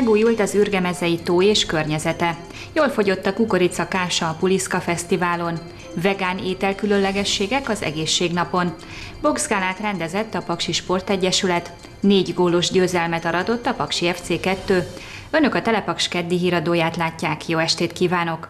megújult az Ürgemezei tó és környezete. Jól fogyott a kukoricakása a Puliszka fesztiválon. Vegán ételkülönlegességek az Egészségnapon. Boxgálát rendezett a Paksi Sportegyesület. 4 gólos győzelmet aratott a Paksi FC2. Önök a Telepaks keddi híradóját látják. Jó estét kívánok!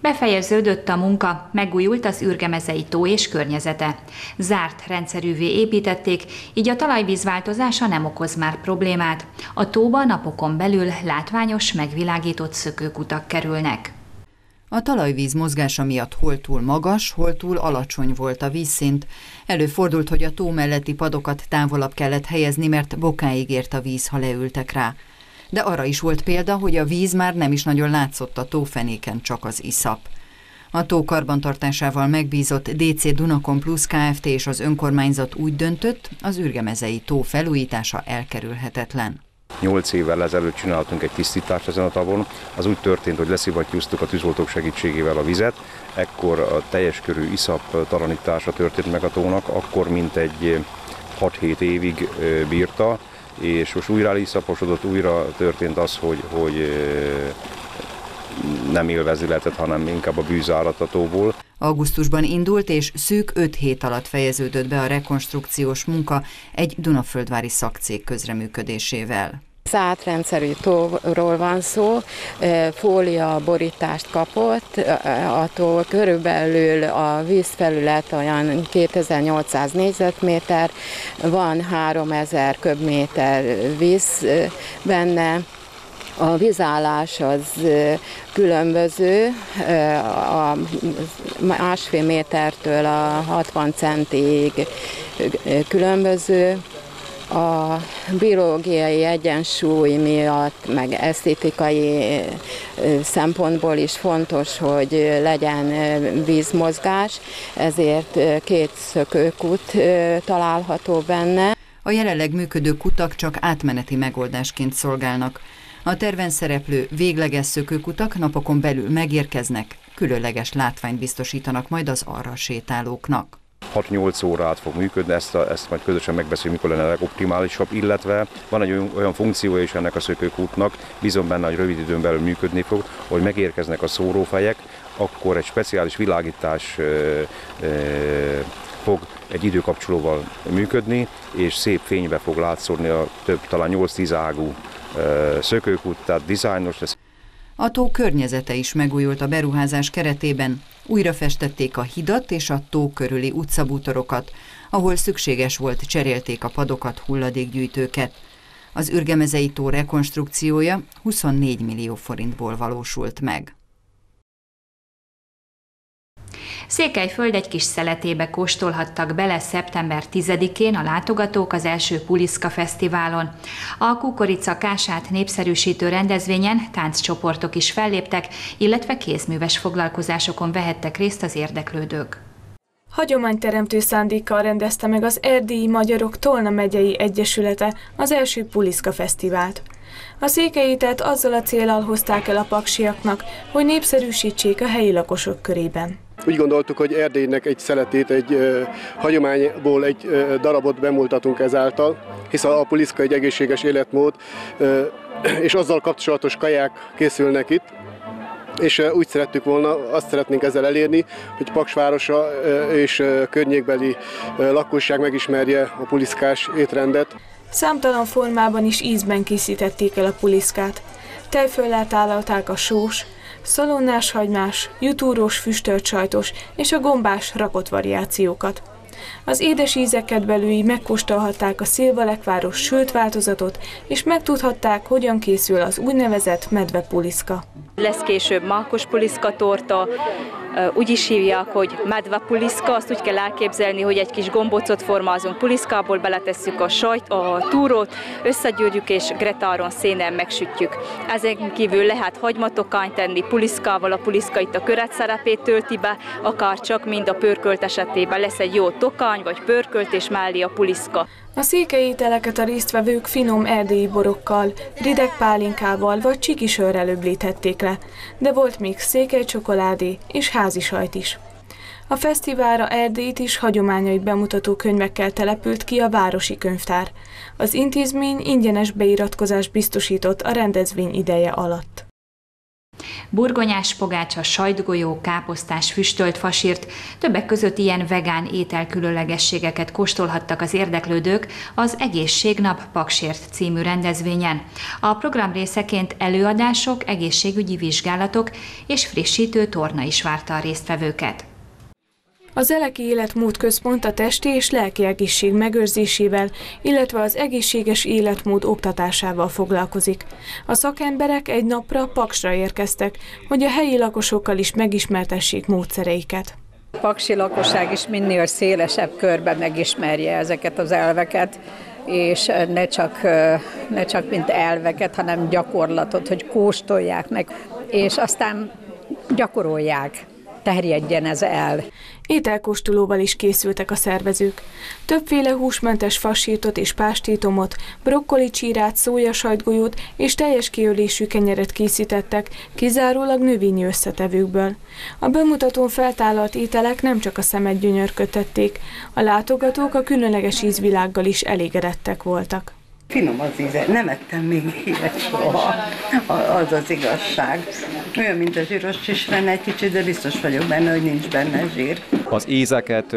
Befejeződött a munka, megújult az Ürgemezei tó és környezete. Zárt rendszerűvé építették, így a talajvízváltozása nem okoz már problémát. A tóba napokon belül látványos, megvilágított szökőkutak kerülnek. A talajvíz mozgása miatt hol túl magas, hol túl alacsony volt a vízszint. Előfordult, hogy a tó melletti padokat távolabb kellett helyezni, mert bokáig ért a víz, ha leültek rá. De arra is volt példa, hogy a víz már nem is nagyon látszott a tófenéken, csak az iszap. A tó karbantartásával megbízott DC Dunakon plusz Kft. És az önkormányzat úgy döntött, az Ürgemezei tó felújítása elkerülhetetlen. 8 évvel ezelőtt csináltunk egy tisztítást ezen a tavon. Az úgy történt, hogy leszivattyúztuk a tűzoltók segítségével a vizet, ekkor a teljes körű iszap taranítása történt meg a tónak, akkor mintegy 6-7 évig bírta, és most újra iszaposodott, újra történt az, hogy nem élvezni lehetett, hanem inkább a bűzállattatóból. Augusztusban indult, és szűk 5 hét alatt fejeződött be a rekonstrukciós munka egy dunaföldvári szakcég közreműködésével. Zárt rendszerű tóról van szó, fólia borítást kapott a tó, körülbelül a vízfelület olyan 2800 négyzetméter, van 3000 köbméter víz benne. A vízállás az különböző, a 1,5 métertől a 60 centiig különböző. A biológiai egyensúly miatt, meg esztétikai szempontból is fontos, hogy legyen vízmozgás, ezért 2 szökőkút található benne. A jelenleg működő kutak csak átmeneti megoldásként szolgálnak. A terven szereplő végleges szökőkutak napokon belül megérkeznek, különleges látványt biztosítanak majd az arra sétálóknak. 6-8 órát fog működni, ezt majd közösen megbeszéljük, mikor lenne a legoptimálisabb, illetve van egy olyan funkciója is ennek a szökőkútnak, bízom benne, hogy rövid időn belül működni fog, hogy megérkeznek a szórófejek, akkor egy speciális világítás fog egy időkapcsolóval működni, és szép fénybe fog látszódni a több, talán 8-10 ágú szökőkút, tehát dizájnos lesz. A tó környezete is megújult a beruházás keretében. Újra festették a hidat és a tó körüli utcabútorokat, ahol szükséges volt, cserélték a padokat, hulladékgyűjtőket. Az Ürgemezei tó rekonstrukciója 24 millió forintból valósult meg. Székelyföld egy kis szeletébe kóstolhattak bele szeptember 10-én a látogatók az első Puliszka fesztiválon. A kukoricakását népszerűsítő rendezvényen tánccsoportok is felléptek, illetve kézműves foglalkozásokon vehettek részt az érdeklődők. Hagyományteremtő szándékkal rendezte meg az Erdélyi Magyarok Tolna megyei egyesülete az első Puliszka fesztivált. A székelyítet azzal a céllal hozták el a paksiaknak, hogy népszerűsítsék a helyi lakosok körében. Úgy gondoltuk, hogy Erdélynek egy szeletét, egy hagyományból egy darabot bemutatunk ezáltal, hiszen a puliszka egy egészséges életmód, és azzal kapcsolatos kaják készülnek itt, és úgy szerettük volna, azt szeretnénk ezzel elérni, hogy Paks városa és környékbeli lakosság megismerje a puliszkás étrendet. Számtalan formában és ízben készítették el a puliszkát. Tejföllel tálalták a sós, szalonnás hagymás, jutúrós, füstölt sajtos és a gombás rakott variációkat. Az édes ízeket belői megkóstolhatták a szilvalekváros sült változatot, és megtudhatták, hogyan készül az úgynevezett medvepuliszka. Lesz később mákos puliszka torta, úgy is hívják, hogy medve puliszka, azt úgy kell elképzelni, hogy egy kis gombócot formázunk puliszkából, beletesszük a sajt, a túrót, összegyűrjük és gretáron szénen megsütjük. Ezen kívül lehet hagymatokányt tenni puliszkával, a puliszka itt a köret szerepét tölti be, akár csak mind a pörkölt esetében lesz egy jó tokány vagy pörkölt és mellé a puliszka. A székely ételeket a résztvevők finom erdélyi borokkal, rideg pálinkával vagy csikisörrel öblíthették le, de volt még székely csokoládé és házi sajt is. A fesztiválra Erdélyt és hagyományait bemutató könyvekkel települt ki a Városi Könyvtár. Az intézmény ingyenes beiratkozást biztosított a rendezvény ideje alatt. Burgonyás pogácsa, sajtgolyó, káposztás, füstölt fasírt, többek között ilyen vegán ételkülönlegességeket kóstolhattak az érdeklődők az Egészségnap Paksért című rendezvényen. A program részeként előadások, egészségügyi vizsgálatok és frissítő torna is várta a résztvevőket. Az Eleki Életmód Központ a testi és lelki egészség megőrzésével, illetve az egészséges életmód oktatásával foglalkozik. A szakemberek egy napra Paksra érkeztek, hogy a helyi lakosokkal is megismertessék módszereiket. A paksi lakosság is minél szélesebb körben megismerje ezeket az elveket, és ne csak mint elveket, hanem gyakorlatot, hogy kóstolják meg, és aztán gyakorolják. Terjedjen ez el. Ételkóstolóval is készültek a szervezők. Többféle húsmentes fassírtot és pástétomot, brokkoli csírát, szójasajtgolyót és teljes kiölésű kenyeret készítettek, kizárólag növényi összetevőkből. A bemutatón feltállalt ételek nem csak a szemet gyönyörködtették, a látogatók a különleges ízvilággal is elégedettek voltak. Finom az íze, nem ettem még ilyet soha, az az igazság. Olyan, mint a zsíros csisrán egy kicsit, de biztos vagyok benne, hogy nincs benne zsír. Az ízeket,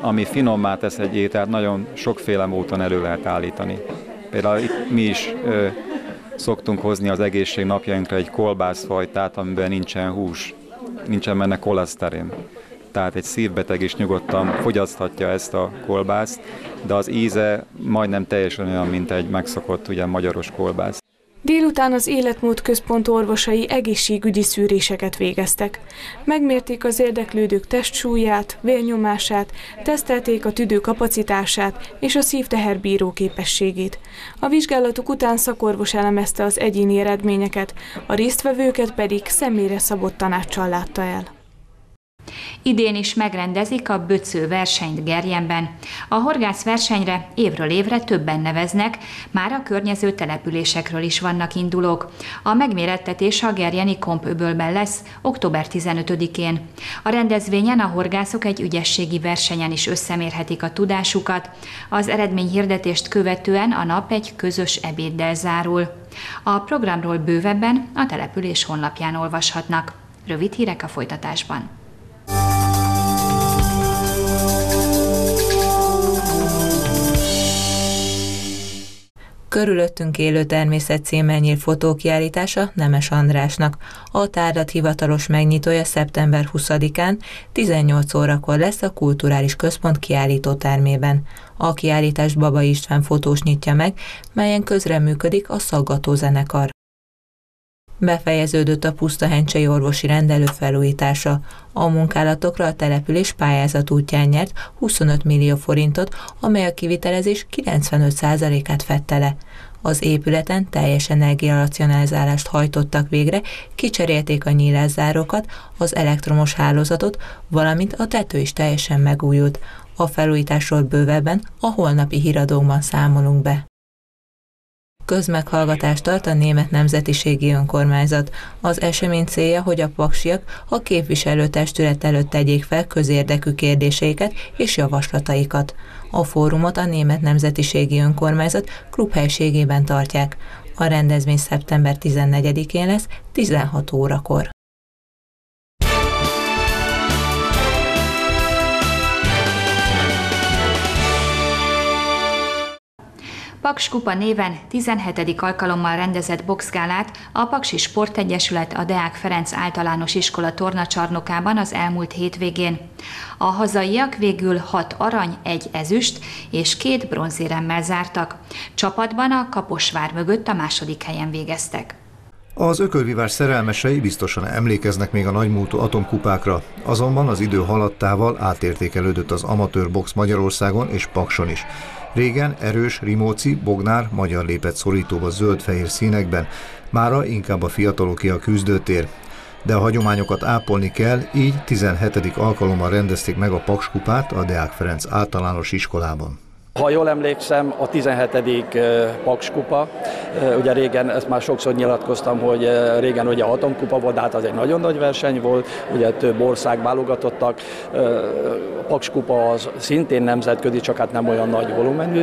ami finommá tesz egy ételt, nagyon sokféle módon elő lehet állítani. Például itt mi is szoktunk hozni az egészség napjainkra egy kolbászfajtát, amiben nincsen hús, nincsen benne koleszterin. Tehát egy szívbeteg is nyugodtan fogyaszthatja ezt a kolbászt, de az íze majdnem teljesen olyan, mint egy megszokott ugyan magyaros kolbász. Délután az Életmód Központ orvosai egészségügyi szűréseket végeztek. Megmérték az érdeklődők testsúlyát, vérnyomását, tesztelték a tüdő kapacitását és a szívteherbíró képességét. A vizsgálatuk után szakorvos elemezte az egyéni eredményeket, a résztvevőket pedig személyre szabott tanácssal látta el. Idén is megrendezik a Böcő versenyt Gerjenben. A horgászversenyre évről évre többen neveznek, már a környező településekről is vannak indulók. A megmérettetés a Gerjeni Kompöbölben lesz október 15-én. A rendezvényen a horgászok egy ügyességi versenyen is összemérhetik a tudásukat. Az eredményhirdetést követően a nap egy közös ebéddel zárul. A programról bővebben a település honlapján olvashatnak. Rövid hírek a folytatásban. Körülöttünk élő természet címmel nyílt fotókiállítása Nemes Andrásnak. A tárlat hivatalos megnyitója szeptember 20-án 18 órakor lesz a Kulturális Központ kiállítótermében. A kiállítást Baba István fotós nyitja meg, melyen közreműködik a Szaggató zenekar. Befejeződött a Puszta Hencsei Orvosi Rendelő felújítása. A munkálatokra a település pályázat útján nyert 25 millió forintot, amely a kivitelezés 95%-át fedte le. Az épületen teljes energiaracionalizálást hajtottak végre, kicserélték a nyílászárókat, az elektromos hálózatot, valamint a tető is teljesen megújult. A felújításról bővebben a holnapi Híradóban számolunk be. Közmeghallgatást tart a Német Nemzetiségi Önkormányzat. Az esemény célja, hogy a paksiak a képviselőtestület előtt tegyék fel közérdekű kérdéseiket és javaslataikat. A fórumot a Német Nemzetiségi Önkormányzat klubhelyiségében tartják. A rendezvény szeptember 14-én lesz 16 órakor. Paks Kupa néven 17. alkalommal rendezett boxgálát a Paksi Sportegyesület a Deák Ferenc általános iskola tornacsarnokában az elmúlt hétvégén. A hazaiak végül 6 arany, 1 ezüst és 2 bronzéremmel zártak. Csapatban a Kaposvár mögött a második helyen végeztek. Az ökölvívás szerelmesei biztosan emlékeznek még a nagymúltú atomkupákra, azonban az idő haladtával átértékelődött az amatőr box Magyarországon és Pakson is. Régen erős, Rimóci, Bognár, magyar lépett szorítóba zöld-fehér színekben, mára inkább a fiataloké a küzdőtér. De a hagyományokat ápolni kell, így 17. alkalommal rendezték meg a Paks kupát a Deák Ferenc általános iskolában. Ha jól emlékszem, a 17. Paks kupa, ugye régen, ezt már sokszor nyilatkoztam, hogy régen ugye a Atom kupa volt, de hát az egy nagyon nagy verseny volt, ugye több ország válogatottak, a Paks kupa az szintén nemzetközi, csak hát nem olyan nagy volumenű.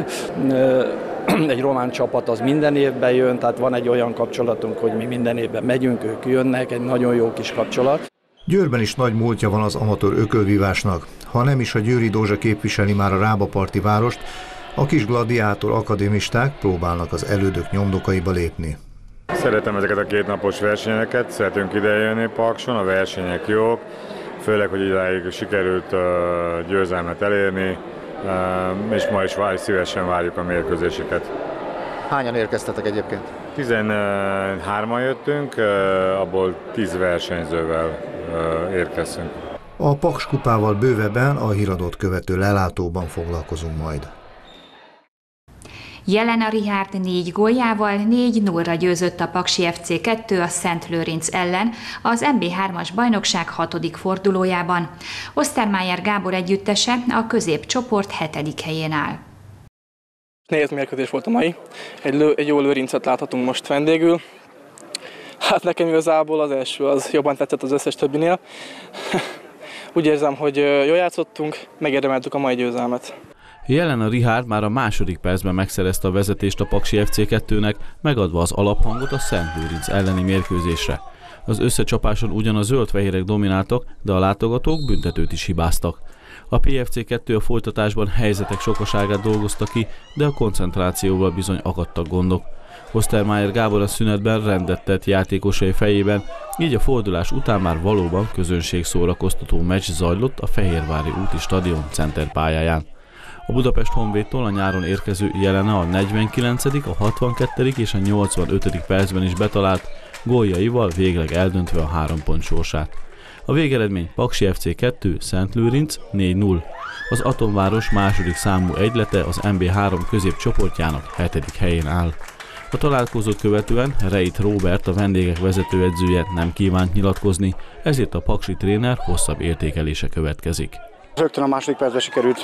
Egy román csapat az minden évben jön, tehát van egy olyan kapcsolatunk, hogy mi minden évben megyünk, ők jönnek, egy nagyon jó kis kapcsolat. Győrben is nagy múltja van az amatőr ökölvívásnak. Ha nem is a Győri Dózsa képviseli már a Rábaparti várost, a kis gladiátor akadémisták próbálnak az elődök nyomdokaiba lépni. Szeretem ezeket a kétnapos versenyeket, szeretünk idejönni Pakson, a versenyek jók, főleg, hogy idáig sikerült győzelmet elérni, és ma is szívesen várjuk a mérkőzéseket. Hányan érkeztetek egyébként? 13-an jöttünk, abból 10 versenyzővel érkeztünk. A Paks kupával bővebben a Híradót követő lelátóban foglalkozunk majd. Jelena Richárd 4 góljával 4-0-ra győzött a Paksi FC2 a Szent Lőrinc ellen az MB3-as bajnokság 6. fordulójában. Osztermájer Gábor együttese a középcsoport 7. helyén áll. Nehéz mérkőzés volt a mai. Egy jó Lőrincet láthatunk most vendégül. Hát nekem igazából az első, az jobban tetszett az összes többinél. Úgy érzem, hogy jól játszottunk, megérdemeltük a mai győzelmet. Jelena Richárd már a második percben megszerezte a vezetést a Paksi FC2-nek, megadva az alaphangot a Szent Lőrinc elleni mérkőzésre. Az összecsapáson ugyan a zöld-fehérek domináltak, de a látogatók büntetőt is hibáztak. A PFC2 a folytatásban helyzetek sokaságát dolgozta ki, de a koncentrációval bizony akadtak gondok. Osztermájer Gábor a szünetben rendet tett játékosai fejében, így a fordulás után már valóban közönségszórakoztató meccs zajlott a Fehérvári úti stadion center pályáján. A Budapest honvédtól a nyáron érkező Jelena a 49., a 62. és a 85. percben is betalált, góljaival végleg eldöntve a 3 pont sorsát. A végeredmény Paksi FC2 Szent Lőrinc 4-0. Az Atomváros második számú egylete az MB3 középcsoportjának 7. helyén áll. A találkozót követően Reit Róbert, a vendégek vezetőedzője nem kívánt nyilatkozni, ezért a paksi tréner hosszabb értékelése következik. Rögtön a második percben sikerült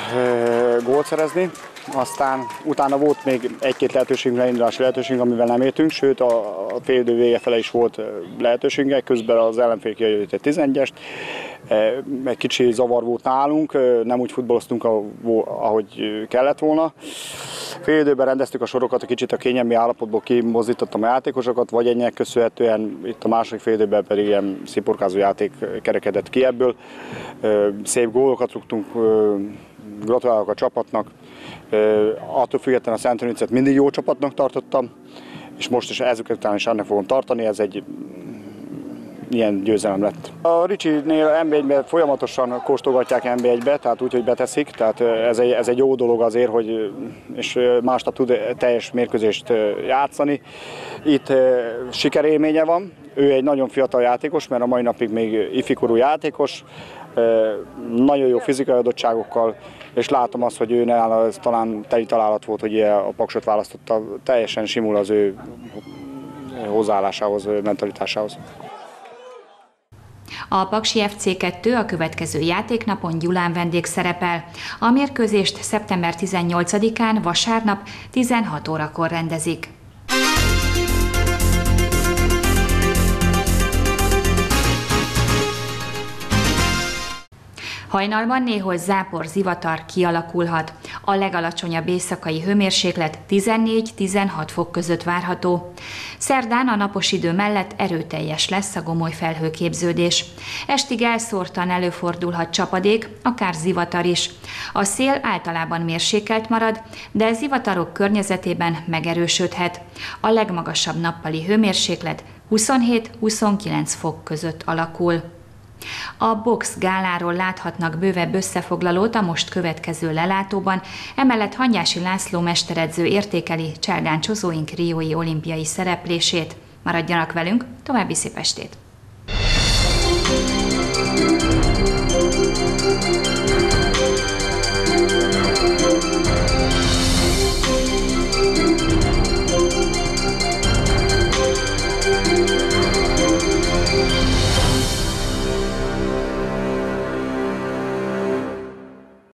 gólt szerezni, aztán utána volt még egy-két lehetőségünk, leindulási lehetőségünk, amivel nem értünk, sőt a fél idő vége fele is volt lehetőségünk, közben az ellenfél kijött egy 11-est, egy kicsi zavar volt nálunk, nem úgy futballoztunk, ahogy kellett volna. Fél időben rendeztük a sorokat, kicsit a kényelmi állapotból kimozdítottam a játékosokat, vagy ennek köszönhetően itt a második fél időben pedig ilyen sziporkázó játék kerekedett ki ebből. Szép gólokat rúgtunk, gratulálok a csapatnak. Attól függetlenül a Szent Lőrincet mindig jó csapatnak tartottam, és most is ezek után is ennek fogom tartani, ez egy ilyen győzelem lett. A Ricsinél MB1-ben folyamatosan kóstolgatják MB1-be, tehát úgy, hogy beteszik, tehát ez egy jó dolog azért, hogy és másnap tud teljes mérkőzést játszani. Itt sikerélménye van, ő egy nagyon fiatal játékos, mert a mai napig még ifikorú játékos, nagyon jó fizikai adottságokkal, és látom azt, hogy őnál ez talán teli találat volt, hogy a Paksot választotta, teljesen simul az ő hozzáállásához, mentalitásához. A Paksi FC2 a következő játéknapon Gyulán vendég szerepel. A mérkőzést szeptember 18-án vasárnap 16 órakor rendezik. Hajnalban néhol zápor, zivatar kialakulhat. A legalacsonyabb éjszakai hőmérséklet 14-16 fok között várható. Szerdán a napos idő mellett erőteljes lesz a gomoly felhőképződés. Estig elszórtan előfordulhat csapadék, akár zivatar is. A szél általában mérsékelt marad, de zivatarok környezetében megerősödhet. A legmagasabb nappali hőmérséklet 27-29 fok között alakul. A box gáláról láthatnak bővebb összefoglalót a most következő lelátóban, emellett Hanyási László mesteredző értékeli cselgáncsozóink riói olimpiai szereplését. Maradjanak velünk, további szép estét!